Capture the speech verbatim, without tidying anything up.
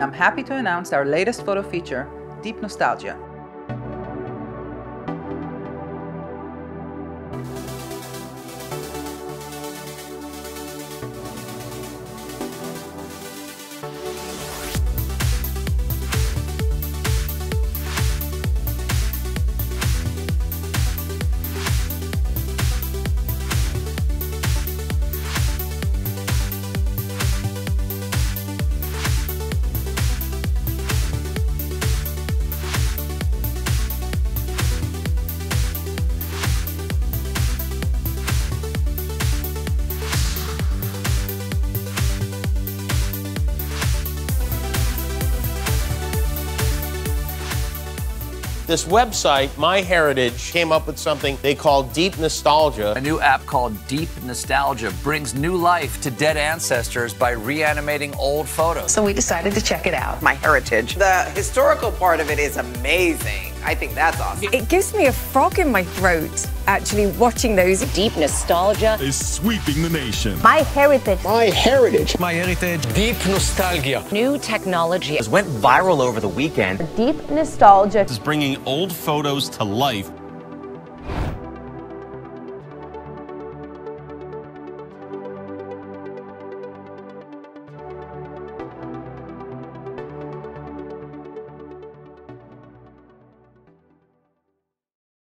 I'm happy to announce our latest photo feature, Deep Nostalgia. This website, MyHeritage, came up with something they call Deep Nostalgia. A new app called Deep Nostalgia brings new life to dead ancestors by reanimating old photos. So we decided to check it out. MyHeritage. The historical part of it is amazing. I think that's awesome. It gives me a frog in my throat, actually, watching those. Deep Nostalgia is sweeping the nation. MyHeritage. MyHeritage. MyHeritage. Deep Nostalgia. New technology. It went viral over the weekend. Deep Nostalgia is bringing old photos to life.